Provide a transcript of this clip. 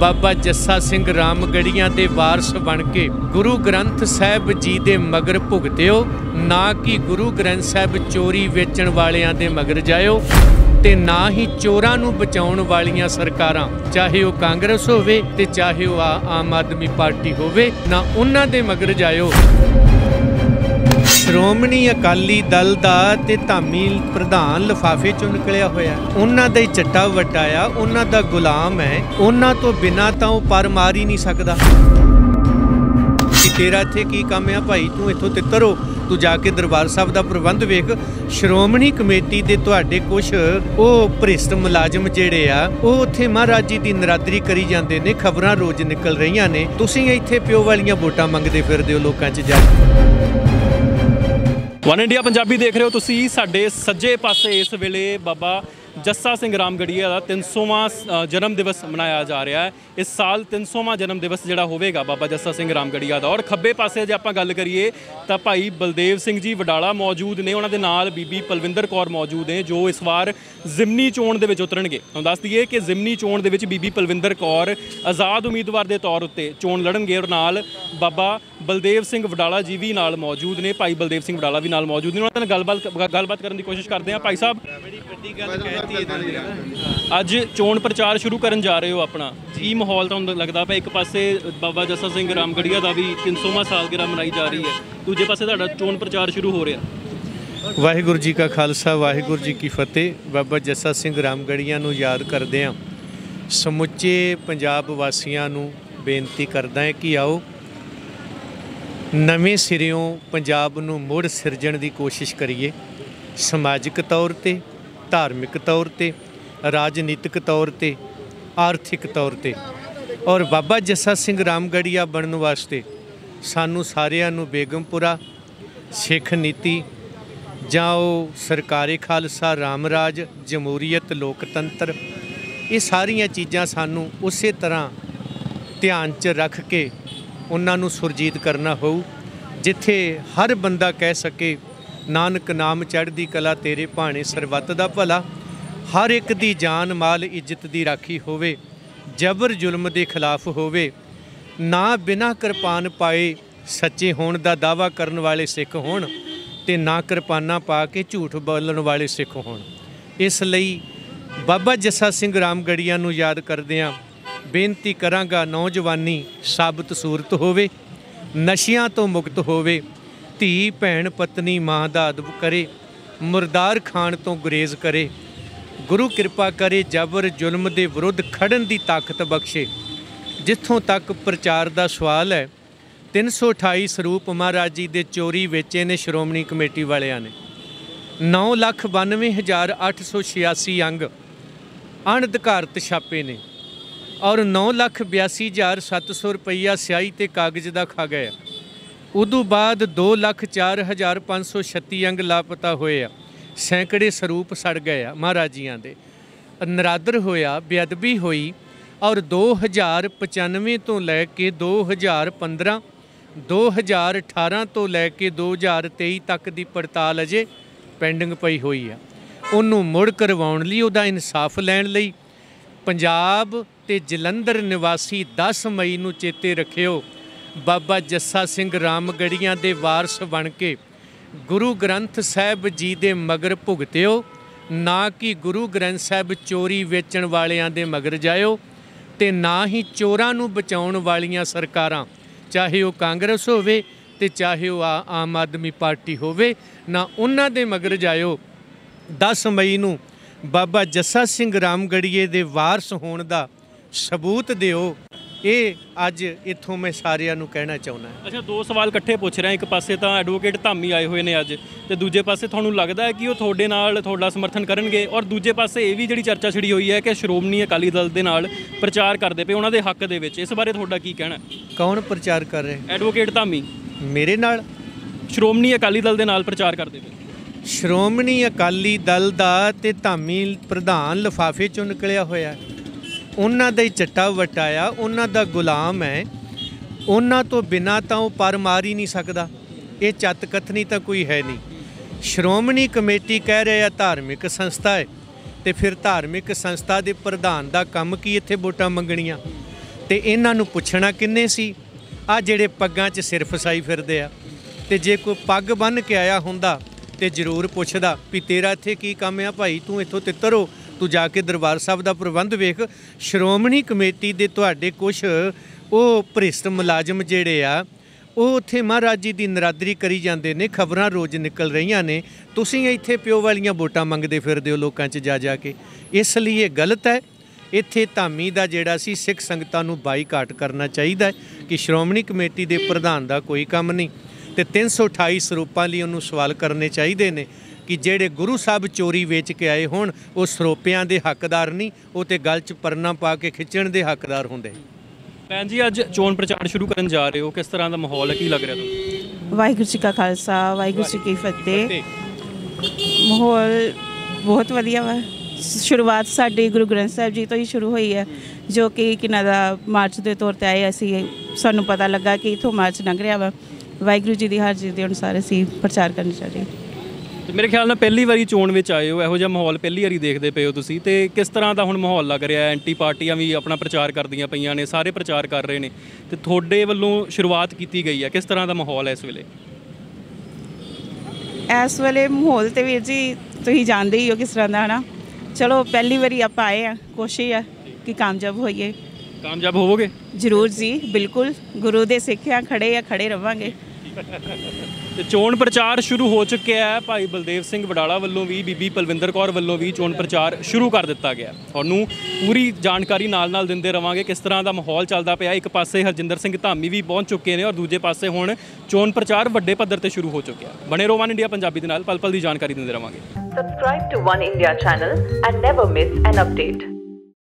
बाबा जस्सा सिंह रामगढ़िया के वारस बन के गुरु ग्रंथ साहब जी के मगर भुगत्यो, ना कि गुरु ग्रंथ साहब चोरी वेचण वालियां दे मगर जायो ते ना ही चोरां नूं बचाउण वालियां सरकारां, चाहे वह कांग्रेस होवे ते चाहे वह आम आदमी पार्टी होवे, ना उन्हां दे मगर जायो। श्रोमणी अकाली दल का ते धामी प्रधान लिफाफे चों निकलिया होया, उन्हां दा ही चट्टा वटाया, उन्हां दा गुलाम है, उन्हां तो बिना तां ओह पर मार ही नहीं सकदा। तेरा इत्थे की काम है भाई, तू इत्थों तितर हो, तू जाके दरबार साहब का प्रबंध वेख। श्रोमणी कमेटी के तुहाडे कुछ वह भ्रिष्ट मुलाजम जिहड़े आ वह उत्थे महाराज जी की नरादरी करी जाते हैं, खबरां रोज़ निकल रही ने। तुसीं इत्थे प्यो वालियां वोटां मंगते फिरदे हो लोकां 'च जा। वन इंडिया पंजाबी देख रहे हो तुसीं। साडे सज्जे पासे इस वेले बाबा जस्सा सिंह रामगढ़िया का 300वां जन्म दिवस मनाया जा रहा है। इस साल 300वां जन्म दिवस जिहड़ा होवेगा बाबा जस्सा सिंह रामगढ़िया का। और खब्बे पासे जे आपां गल करिए तां भाई बलदेव सिंह जी वडाला मौजूद ने, उन्हां दे नाल बीबी पलविंदर कौर मौजूद ने जो इस बार जिमनी चोण दे विच उतरनगे। तुहानूं दस दईए कि जिमनी चोण दे विच बीबी पलविंदर कौर आज़ाद उम्मीदवार दे तौर उत्ते चोण लड़नगे और नाल बाबा बलदेव सिंह वडाला जी भी नाल मौजूद ने, भाई बलदेव सिंह वडाला भी नाल मौजूद ने। उन्हां नाल गलबात करने की कोशिश करते हैं। भाई साहब अज चोण प्रचार शुरू करन जा रहे हो अपना, जी माहौल तो लगता है एक पासे बाबा जस्सा सिंह रामगढ़िया का भी 300वां सालगिरह मनाई जा रही है, दूजे पासे तुहाडा चोण प्रचार शुरू हो रहा। वाहिगुरू जी का खालसा वाहिगुरू जी की फतेह। बाबा जस्सा सिंह रामगढ़िया नूं याद करदे आं, समुचे पंजाब वासियां नूं बेनती करदा है कि आओ नवें सिरियों पंजाब नूं मुड़ सिरजण की कोशिश करिए। समाजिक तौर पर, धार्मिक तौर पर, राजनीतिक तौर पर, आर्थिक तौर पर। और बाबा जस्सा सिंह रामगढ़िया बनने वास्ते सानू सारियां नू बेगमपुरा सिख नीति जां ओह सरकारी खालसा रामराज जमहूरीयत लोकतंत्र, ये सारिया चीज़ां सानू उस तरह ध्यान च रख के उन्हां नू सुरजीत करना होऊ जिथे हर बंदा कह सके नानक नाम चढ़दी कला तेरे भाणे सरबत दा भला। हर एक दी जान माल इज्जत दी राखी होवे, जबर जुल्म दे खिलाफ होवे, ना बिना कृपान पाए सच्चे होण दा दावा करन वाले सिख होण ते ना कृपाना पा के झूठ बोलण वाले सिख होण। इस लई बाबा जस्सा सिंह रामगढ़िया नूं याद करदिआं बेनती करांगा नौजवानी साबत सूरत होवे, नशियां तो मुक्त होवे, धी भैन पत्नी माँ का अदब करे, मुरदार खाण तो गुरेज करे, गुरु कृपा करे, जबर जुल्म के विरुद्ध खड़न की ताकत बख्शे। जिथों तक प्रचार का सवाल है, 328 सरूप महाराज जी के चोरी वेचे ने श्रोमणी कमेटी वालिया ने। 9,92,886 अंग अणअधिकारत छापे ने और 9,82,700 रुपया स्याही तो कागज़ का खा गया। उदू बाद 2,04,536 अंग लापता होए, सैकड़े सरूप सड़ गए महाराजियां दे, नरादर होया, बेअदबी होई। और 2095 तो लैके 2015, 2018 तो लैके 2023 तक की पड़ताल अजे पेंडिंग पई हुई है। उन्होंने मुड़ करवाउण लई, उहदा इंसाफ लैण लई पंजाब ते जलंधर निवासी 10 मई नूं चेते रखियो, बाबा जस्सा सिंह रामगढ़िया के वारस बन के गुरु ग्रंथ साहब जी के मगर भुगत्यो, ना कि गुरु ग्रंथ साहब चोरी वेचण वालियां दे मगर जायो ते ना ही चोरां नूं बचाउण वालियां सरकारां, चाहे वह कांग्रेस होवे ते चाहे वह आम आदमी पार्टी होवे, ना उन्हां दे मगर जायो। 10 मई नूं बाबा जस्सा सिंह रामगढ़िए दे वारस होण दा सबूत दिओ, ये अज इत्थों मैं सारियां नूं कहना चाहुंदा। अच्छा, दो सवाल इकट्ठे पूछ रहा, एक पासे तो एडवोकेट धामी आए हुए हैं अज, तो दूजे पासे तुहानूं लगता है कि वो तुहाडे नाल तुहाडा समर्थन करनगे? और दूजे पासे ये भी जिहड़ी चर्चा छिड़ी हुई है कि श्रोमणी अकाली दल दे नाल प्रचार करदे पे उन्हां दे हक दे विच, इस बारे तुहाडा की कहना है? कौन प्रचार कर रहे? एडवोकेट धामी मेरे नाल श्रोमणी अकाली दल दे नाल प्रचार करदे पे। श्रोमणी अकाली दल दा ते धामी प्रधान लिफाफे चों निकलिया होया, उन्हां दा ही चट्टा वटाया, उन्हां दा गुलाम है, उन्हां तो बिना तां ओह पर मार ही नहीं सकदा। ये चत कथनी तो कोई है नहीं। श्रोमणी कमेटी कह रहे आ धार्मिक संस्था है, तो फिर धार्मिक संस्था के प्रधान का कम की इत्थे वोटां मंगणियां? तो इन्हों पुछना किन्ने सी आ जिहड़े पग्गां च सिर फसाई फिरदे आ। ते जे कोई पग बन के आया हुंदा ते जरूर पुछदा भी तेरा इत्थे की काम आ भाई, तू इत्थों तित्तर हो, तू जाके दरबार साहब का प्रबंध वेख। श्रोमणी कमेटी दे तुहाडे कुछ ਉਹ ਭ੍ਰਿਸ਼ਟ ਮੁਲਾਜ਼ਮ ਜਿਹੜੇ ਆ ਉਹ ਉੱਥੇ ਮਹਾਰਾਜ ਜੀ ਦੀ ਨਰਾਦਰੀ ਕਰੀ ਜਾਂਦੇ ਨੇ। ਖਬਰਾਂ ਰੋਜ਼ ਨਿਕਲ ਰਹੀਆਂ ਨੇ, ਤੁਸੀਂ ਇੱਥੇ ਪਿਓ ਵਾਲੀਆਂ ਵੋਟਾਂ ਮੰਗਦੇ ਫਿਰਦੇ ਹੋ ਲੋਕਾਂ 'ਚ ਜਾ ਜਾ ਕੇ, ਇਸ ਲਈ ਇਹ ਗਲਤ ਹੈ। ਇੱਥੇ ਧਾਮੀ ਦਾ ਜਿਹੜਾ ਸੀ ਸਿੱਖ ਸੰਗਤਾਂ ਨੂੰ ਬਾਈਕਾਟ ਕਰਨਾ ਚਾਹੀਦਾ ਕਿ ਸ਼੍ਰੋਮਣੀ ਕਮੇਟੀ ਦੇ ਪ੍ਰਧਾਨ ਦਾ ਕੋਈ ਕੰਮ ਨਹੀਂ ਤੇ 328 ਸਰੂਪਾਂ ਲਈ ਉਹਨੂੰ ਸਵਾਲ ਕਰਨੇ ਚਾਹੀਦੇ ਨੇ कि जेड़े गुरु साहब चोरी वेच के आए होण वो ਸਰੋਪਿਆਂ ਦੇ ਹੱਕਦਾਰ नहीं, वो तो गल च परना पा के खिंचण के हकदार होंदे। ਭੈਣ ਜੀ ਅੱਜ ਚੋਣ ਪ੍ਰਚਾਰ ਸ਼ੁਰੂ ਕਰਨ ਜਾ ਰਹੇ ਹੋ, ਕਿਸ ਤਰ੍ਹਾਂ ਦਾ ਮਾਹੌਲ ਹੈ, ਕੀ ਲੱਗ ਰਿਹਾ ਤੁਹਾਨੂੰ? ਵਾਹਿਗੁਰੂ ਜੀ ਕਾ ਖਾਲਸਾ ਵਾਹਿਗੁਰੂ ਜੀ ਕੀ ਫਤਿਹ। ਮਾਹੌਲ ਬਹੁਤ ਵਧੀਆ ਵਾ। ਸ਼ੁਰੂਆਤ ਸਾਡੇ ਗੁਰੂ ਗ੍ਰੰਥ ਸਾਹਿਬ ਜੀ ਤੋਂ ਹੀ ਸ਼ੁਰੂ ਹੋਈ ਹੈ, ਜੋ ਕਿ ਕਿਨਾਂ ਦਾ ਮਾਰਚ ਦੇ ਤੌਰ ਤੇ ਆਏ। ਅਸੀਂ ਸਾਨੂੰ ਪਤਾ ਲੱਗਾ ਕਿ ਇਥੋਂ ਮਾਰਚ ਲੰਘ ਰਿਹਾ ਵਾ। ਵਾਹਿਗੁਰੂ ਜੀ ਦੀ ਹਾਜ਼ਰੀ ਦੇ ਅਨੁਸਾਰ ਅਸੀਂ ਪ੍ਰਚਾਰ ਕਰਨ ਜਾ ਰਹੇ। ਤੇ ਮੇਰੇ ਖਿਆਲ ਨਾਲ ਪਹਿਲੀ ਵਾਰੀ ਚੋਣ ਵਿੱਚ ਆਏ ਹੋ, ਇਹੋ ਜਿਹਾ ਮਾਹੌਲ ਪਹਿਲੀ ਵਾਰੀ ਦੇਖਦੇ ਪਏ ਹੋ ਤੁਸੀਂ, ਤੇ ਕਿਸ ਤਰ੍ਹਾਂ ਦਾ ਹੁਣ ਮਾਹੌਲ ਲੱਗ ਰਿਹਾ? ਐਂਟੀ ਪਾਰਟੀਆਂ ਵੀ ਆਪਣਾ ਪ੍ਰਚਾਰ ਕਰਦੀਆਂ ਪਈਆਂ ਨੇ, ਸਾਰੇ ਪ੍ਰਚਾਰ ਕਰ ਰਹੇ ਨੇ, ਤੇ ਤੁਹਾਡੇ ਵੱਲੋਂ ਸ਼ੁਰੂਆਤ ਕੀਤੀ ਗਈ ਹੈ, ਕਿਸ ਤਰ੍ਹਾਂ ਦਾ ਮਾਹੌਲ ਹੈ ਇਸ ਵੇਲੇ? ਇਸ ਵੇਲੇ ਮਾਹੌਲ ਤੇ ਵੀਰ ਜੀ ਤੁਸੀਂ ਜਾਣਦੇ ਹੀ ਹੋ ਕਿਸ ਤਰ੍ਹਾਂ ਦਾ ਹੈ ਨਾ। ਚਲੋ ਪਹਿਲੀ ਵਾਰੀ ਆਪਾਂ ਆਏ ਆ, ਕੋਸ਼ਿਸ਼ ਆ ਕਿ ਕਾਮਯਾਬ ਹੋਈਏ। ਕਾਮਯਾਬ ਹੋਵੋਗੇ? ਜ਼ਰੂਰ ਜੀ, ਬਿਲਕੁਲ। ਗੁਰੂ ਦੇ ਸਿੱਖਿਆ ਖੜੇ ਆ, ਖੜੇ ਰਵਾਂਗੇ। चोण प्रचार शुरू हो चुका है। भाई बलदेव सिंह वडाला वालों भी बीबी पलविंदर कौर वालों भी चोण प्रचार शुरू कर दिता गया। थोनों पूरी जानकारी नाल-नाल दिंदे रवांगे किस तरह का माहौल चलता पाया। एक पासे हरजिंदर सिंह धामी भी पहुंच चुके हैं और दूजे पासे हुण चोण प्रचार वड्डे पद्धर ते शुरू हो चुका है। बने रहो वन इंडिया पंजाबी दे नाल, पल पल दी जानकारी दिंदे रवांगे। Subscribe to one India channel and never miss an update.